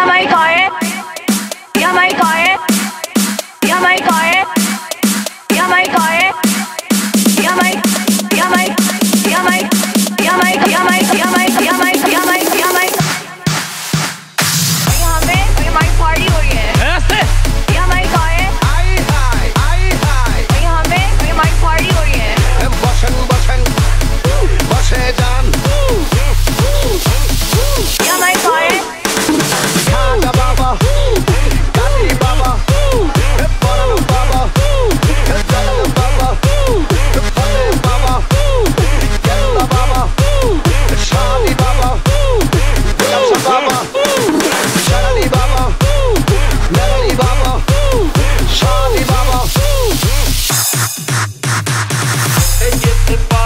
Get the